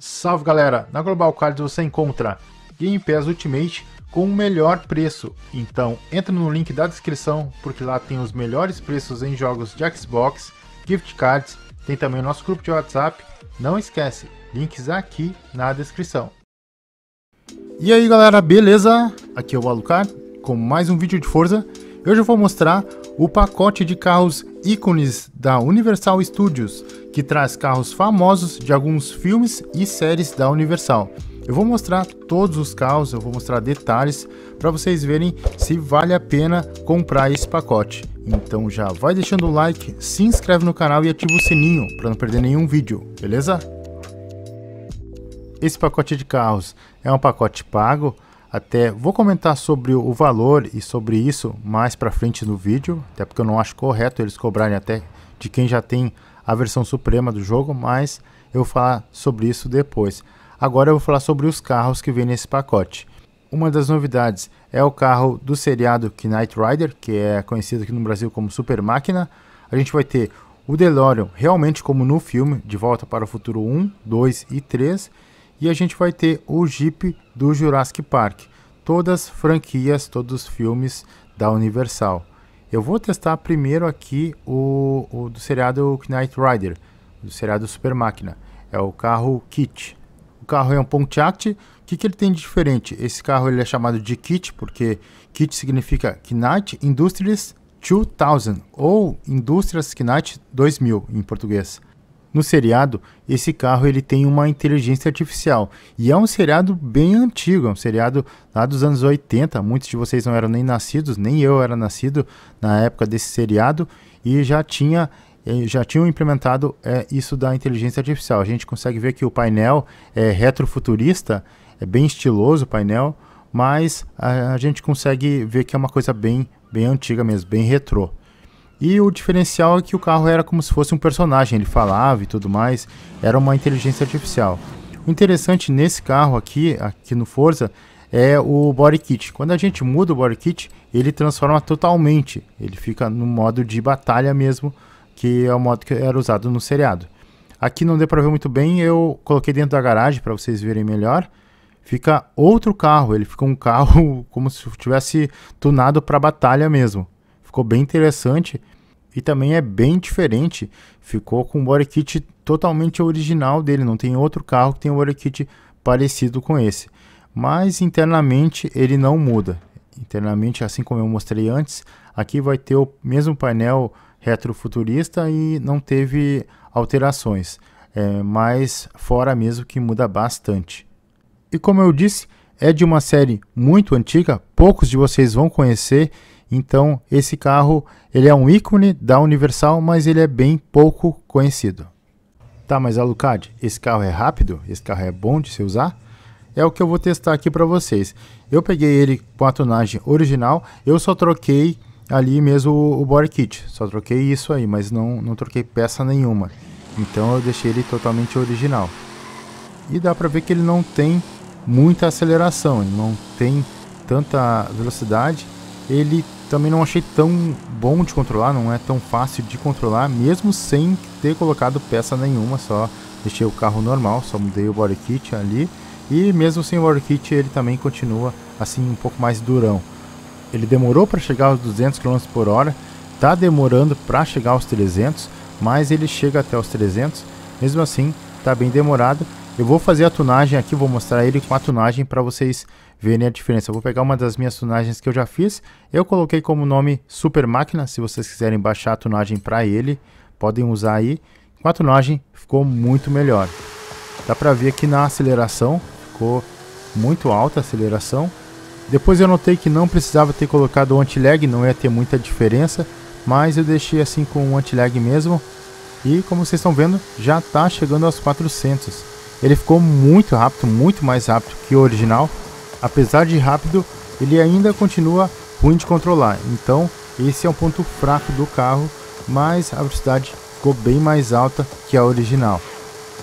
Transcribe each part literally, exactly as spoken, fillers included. Salve galera, na Global Cards você encontra Game Pass Ultimate com o melhor preço, então entra no link da descrição porque lá tem os melhores preços em jogos de Xbox, gift cards, tem também o nosso grupo de WhatsApp, não esquece, links aqui na descrição. E aí galera, beleza? Aqui é o Alucard com mais um vídeo de Forza. Hoje eu vou mostrar o pacote de carros ícones da Universal Studios, que traz carros famosos de alguns filmes e séries da Universal. Eu vou mostrar todos os carros, eu vou mostrar detalhes para vocês verem se vale a pena comprar esse pacote. Então já vai deixando o like, se inscreve no canal e ativa o sininho para não perder nenhum vídeo, beleza? Esse pacote de carros é um pacote pago. Até vou comentar sobre o valor e sobre isso mais pra frente no vídeo, até porque eu não acho correto eles cobrarem até de quem já tem a versão suprema do jogo, mas eu vou falar sobre isso depois. Agora eu vou falar sobre os carros que vem nesse pacote. Uma das novidades é o carro do seriado Knight Rider, que é conhecido aqui no Brasil como Super Máquina. A gente vai ter o DeLorean realmente como no filme, De Volta para o Futuro um, dois e três. E a gente vai ter o Jeep do Jurassic Park. Todas franquias, todos os filmes da Universal. Eu vou testar primeiro aqui o, o do seriado Knight Rider, do seriado Super Máquina. É o carro Kit. O carro é um Pontiac. O que, que ele tem de diferente? Esse carro ele é chamado de Kit, porque Kit significa Knight Industries dois mil, ou Indústrias Knight dois mil em português. No seriado, esse carro ele tem uma inteligência artificial e é um seriado bem antigo, é um seriado lá dos anos oitenta, muitos de vocês não eram nem nascidos, nem eu era nascido na época desse seriado e já, tinha, já tinham implementado é, isso da inteligência artificial. A gente consegue ver que o painel é retrofuturista, é bem estiloso o painel, mas a, a gente consegue ver que é uma coisa bem, bem antiga mesmo, bem retrô. E o diferencial é que o carro era como se fosse um personagem, ele falava e tudo mais, era uma inteligência artificial. O interessante nesse carro aqui, aqui no Forza, é o body kit. Quando a gente muda o body kit, ele transforma totalmente, ele fica no modo de batalha mesmo, que é o modo que era usado no seriado. Aqui não deu para ver muito bem, eu coloquei dentro da garagem para vocês verem melhor. Fica outro carro, ele fica um carro como se tivesse tunado para batalha mesmo. Ficou bem interessante e também é bem diferente, ficou com o body kit totalmente original dele, não tem outro carro que tem um body kit parecido com esse. Mas internamente ele não muda, internamente assim como eu mostrei antes, aqui vai ter o mesmo painel retrofuturista e não teve alterações, é, mas fora mesmo que muda bastante. E como eu disse, é de uma série muito antiga, poucos de vocês vão conhecer. Então esse carro ele é um ícone da Universal, mas ele é bem pouco conhecido. Tá, mas Alucard, esse carro é rápido? Esse carro é bom de se usar? É o que eu vou testar aqui para vocês. Eu peguei ele com a tonagem original, eu só troquei ali mesmo o body kit, só troquei isso aí, mas não, não troquei peça nenhuma. Então eu deixei ele totalmente original. E dá para ver que ele não tem muita aceleração, ele não tem tanta velocidade. Ele também não achei tão bom de controlar, não é tão fácil de controlar, mesmo sem ter colocado peça nenhuma, só deixei o carro normal, só mudei o body kit ali. E mesmo sem o body kit ele também continua assim um pouco mais durão. Ele demorou para chegar aos duzentos quilômetros por hora, tá demorando para chegar aos trezentos, mas ele chega até os trezentos, mesmo assim tá bem demorado. Eu vou fazer a tunagem aqui, vou mostrar ele com a tunagem para vocês verem a diferença. Eu vou pegar uma das minhas tunagens que eu já fiz. Eu coloquei como nome Super Máquina. Se vocês quiserem baixar a tunagem para ele, podem usar aí. Com a tunagem ficou muito melhor. Dá para ver aqui na aceleração, ficou muito alta a aceleração. Depois eu notei que não precisava ter colocado o anti-lag, não ia ter muita diferença. Mas eu deixei assim com o anti-lag mesmo. E como vocês estão vendo, já está chegando aos quatrocentos. Ele ficou muito rápido, muito mais rápido que o original. Apesar de rápido, ele ainda continua ruim de controlar. Então, esse é um ponto fraco do carro, mas a velocidade ficou bem mais alta que a original.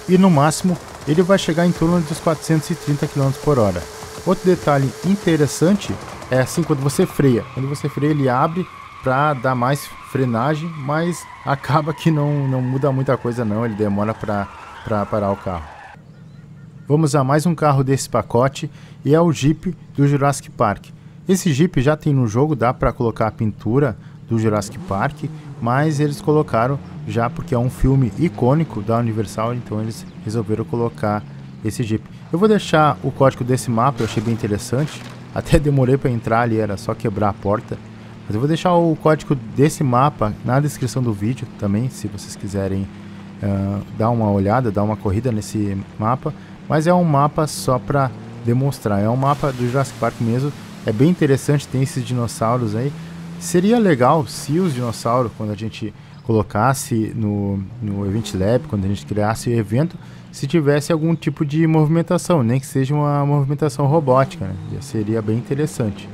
E no máximo, ele vai chegar em torno dos quatrocentos e trinta quilômetros por hora. Outro detalhe interessante é assim quando você freia. Quando você freia, ele abre para dar mais frenagem, mas acaba que não, não muda muita coisa não. Ele demora para parar o carro. Vamos a mais um carro desse pacote e é o Jeep do Jurassic Park. Esse Jeep já tem no jogo, dá para colocar a pintura do Jurassic Park, mas eles colocaram já porque é um filme icônico da Universal, então eles resolveram colocar esse Jeep. Eu vou deixar o código desse mapa, eu achei bem interessante, até demorei para entrar ali, era só quebrar a porta. Mas eu vou deixar o código desse mapa na descrição do vídeo também, se vocês quiserem uh, dar uma olhada, dar uma corrida nesse mapa. Mas é um mapa só para demonstrar, é um mapa do Jurassic Park mesmo, é bem interessante, tem esses dinossauros aí. Seria legal se os dinossauros, quando a gente colocasse no, no Event Lab, quando a gente criasse o evento, se tivesse algum tipo de movimentação, nem que seja uma movimentação robótica, né? Já seria bem interessante.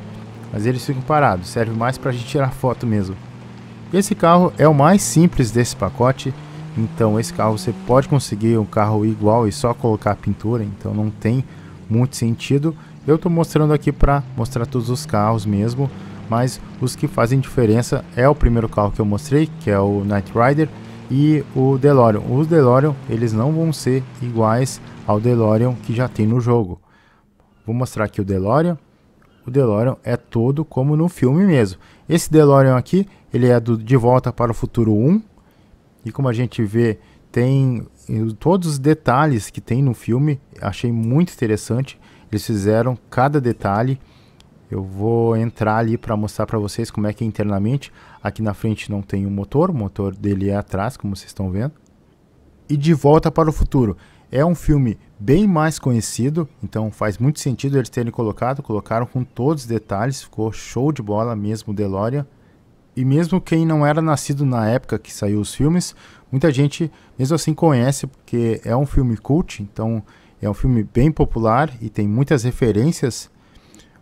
Mas eles ficam parados, serve mais para a gente tirar foto mesmo. Esse carro é o mais simples desse pacote, então esse carro você pode conseguir um carro igual e só colocar a pintura, então não tem muito sentido. Eu estou mostrando aqui para mostrar todos os carros mesmo, mas os que fazem diferença é o primeiro carro que eu mostrei, que é o Knight Rider, e o DeLorean. Os DeLorean, eles não vão ser iguais ao DeLorean que já tem no jogo. Vou mostrar aqui o DeLorean. O DeLorean é todo como no filme mesmo. Esse DeLorean aqui, ele é do De Volta para o Futuro um. E como a gente vê, tem todos os detalhes que tem no filme. Achei muito interessante. Eles fizeram cada detalhe. Eu vou entrar ali para mostrar para vocês como é que é internamente. Aqui na frente não tem o motor. O motor dele é atrás, como vocês estão vendo. E De Volta para o Futuro é um filme bem mais conhecido, então faz muito sentido eles terem colocado, colocaram com todos os detalhes, ficou show de bola mesmo o DeLorean. E mesmo quem não era nascido na época que saiu os filmes, muita gente mesmo assim conhece, porque é um filme cult, então é um filme bem popular e tem muitas referências.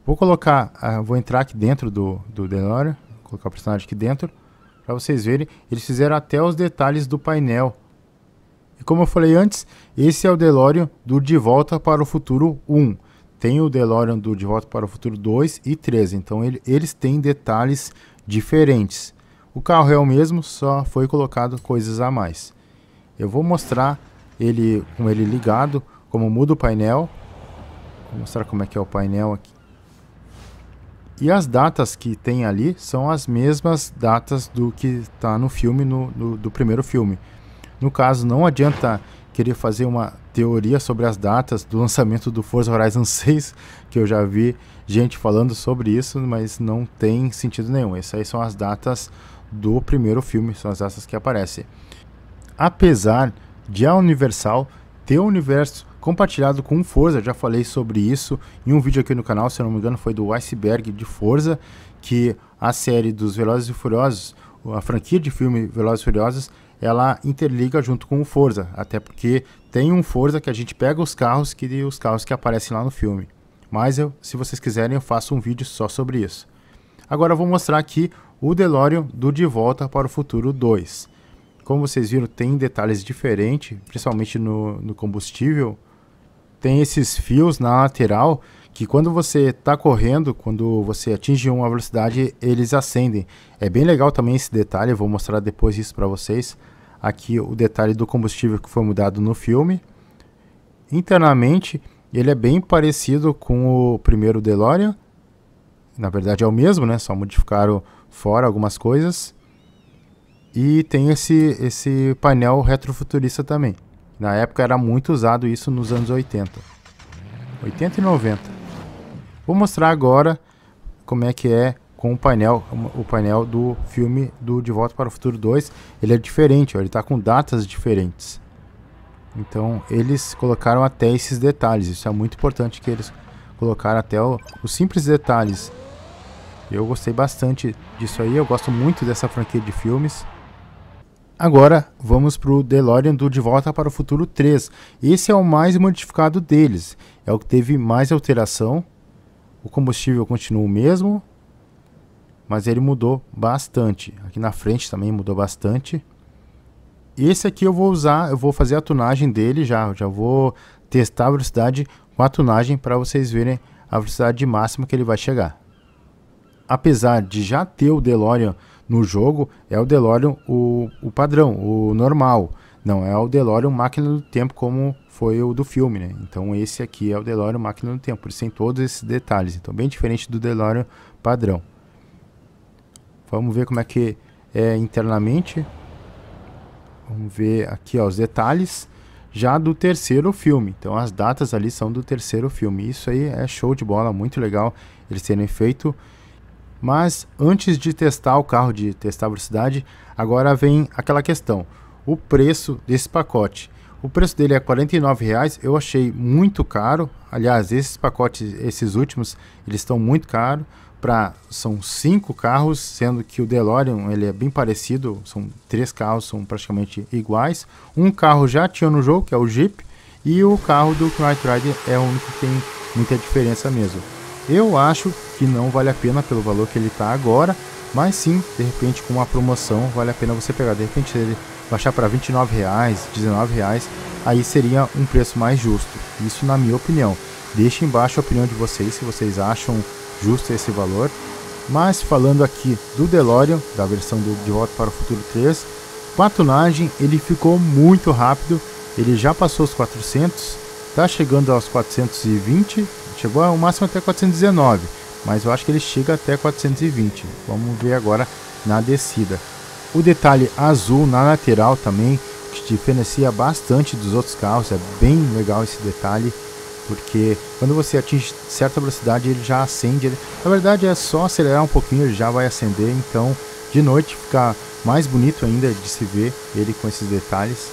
Vou colocar, uh, vou entrar aqui dentro do, do DeLorean, vou colocar o personagem aqui dentro, para vocês verem, eles fizeram até os detalhes do painel. E como eu falei antes, esse é o DeLorean do De Volta para o Futuro um. Tem o DeLorean do De Volta para o Futuro dois e três, então ele, eles têm detalhes diferentes. O carro é o mesmo, só foi colocado coisas a mais. Eu vou mostrar ele com ele ligado, como muda o painel. Vou mostrar como é que é o painel aqui. E as datas que tem ali são as mesmas datas do que está no filme, no, no, do primeiro filme. No caso, não adianta querer fazer uma teoria sobre as datas do lançamento do Forza Horizon seis, que eu já vi gente falando sobre isso, mas não tem sentido nenhum. Essas aí são as datas do primeiro filme, são as datas que aparecem. Apesar de a Universal ter o universo compartilhado com Forza, já falei sobre isso em um vídeo aqui no canal, se eu não me engano foi do Iceberg de Forza, que a série dos Velozes e Furiosos, a franquia de filme Velozes e Furiosos, ela interliga junto com o Forza, até porque tem um Forza que a gente pega os carros que os carros que aparecem lá no filme. Mas eu, se vocês quiserem, eu faço um vídeo só sobre isso. Agora eu vou mostrar aqui o DeLorean do De Volta para o Futuro dois. Como vocês viram, tem detalhes diferentes, principalmente no, no combustível. Tem esses fios na lateral que quando você está correndo, quando você atinge uma velocidade, eles acendem. É bem legal também esse detalhe, eu vou mostrar depois isso para vocês. Aqui o detalhe do combustível que foi mudado no filme. Internamente, ele é bem parecido com o primeiro DeLorean. Na verdade é o mesmo, né? Só modificaram fora algumas coisas. E tem esse, esse painel retrofuturista também. Na época era muito usado isso nos anos oitenta, oitenta e noventa. Vou mostrar agora como é que é com o painel, o painel do filme do De Volta para o Futuro dois. Ele é diferente, ó, ele está com datas diferentes. Então eles colocaram até esses detalhes, isso é muito importante que eles colocaram até o, os simples detalhes. Eu gostei bastante disso aí, eu gosto muito dessa franquia de filmes. Agora vamos para o DeLorean do De Volta para o Futuro três. Esse é o mais modificado deles, é o que teve mais alteração. O combustível continua o mesmo, mas ele mudou bastante. Aqui na frente também mudou bastante. Esse aqui eu vou usar, eu vou fazer a tunagem dele já, já vou testar a velocidade com a tunagem para vocês verem a velocidade máxima que ele vai chegar. Apesar de já ter o DeLorean no jogo, é o DeLorean o, o padrão, o normal. Não é o DeLorean Máquina do Tempo como foi o do filme, né? Então esse aqui é o DeLorean Máquina do Tempo. Eles têm todos esses detalhes, então bem diferente do DeLorean padrão. Vamos ver como é que é internamente. Vamos ver aqui, ó, os detalhes já do terceiro filme. Então as datas ali são do terceiro filme. Isso aí é show de bola, muito legal eles terem feito. Mas antes de testar o carro, de testar a velocidade, agora vem aquela questão. O preço desse pacote, o preço dele é quarenta e nove reais, eu achei muito caro. Aliás, esses pacotes, esses últimos, eles estão muito caros. Pra, são cinco carros, sendo que o DeLorean ele é bem parecido, são três carros, são praticamente iguais. Um carro já tinha no jogo, que é o Jeep, e o carro do Knight Rider é o único que tem muita diferença mesmo. Eu acho que não vale a pena pelo valor que ele está agora, mas sim, de repente com uma promoção vale a pena você pegar, de repente ele baixar para vinte e nove reais, dezenove reais, aí seria um preço mais justo. Isso na minha opinião. Deixe embaixo a opinião de vocês, se vocês acham justo esse valor. Mas falando aqui do DeLorean, da versão do De Volta para o Futuro três, patunagem, ele ficou muito rápido, ele já passou os quatrocentos, está chegando aos quatrocentos e vinte, chegou ao máximo até quatrocentos e dezenove, mas eu acho que ele chega até quatrocentos e vinte. Vamos ver agora na descida. O detalhe azul na lateral também, que diferencia bastante dos outros carros, é bem legal esse detalhe, porque quando você atinge certa velocidade ele já acende. Ele, na verdade é só acelerar um pouquinho, ele já vai acender, então de noite fica mais bonito ainda de se ver ele com esses detalhes.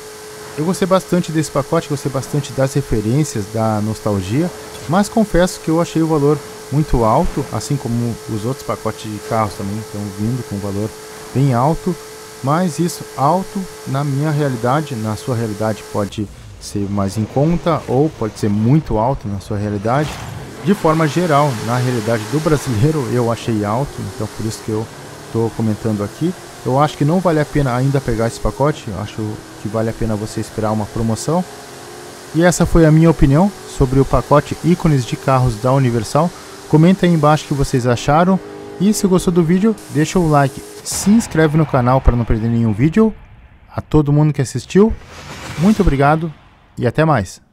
Eu gostei bastante desse pacote, gostei bastante das referências, da nostalgia, mas confesso que eu achei o valor muito alto, assim como os outros pacotes de carros também estão vindo com um valor bem alto, mas isso alto na minha realidade, na sua realidade pode ser mais em conta ou pode ser muito alto na sua realidade. De forma geral, na realidade do brasileiro eu achei alto, então por isso que eu estou comentando aqui. Eu acho que não vale a pena ainda pegar esse pacote, eu acho que vale a pena você esperar uma promoção. E essa foi a minha opinião sobre o pacote ícones de carros da Universal. Comenta aí embaixo o que vocês acharam e se gostou do vídeo, deixa o like, se inscreve no canal para não perder nenhum vídeo. A todo mundo que assistiu, muito obrigado e até mais!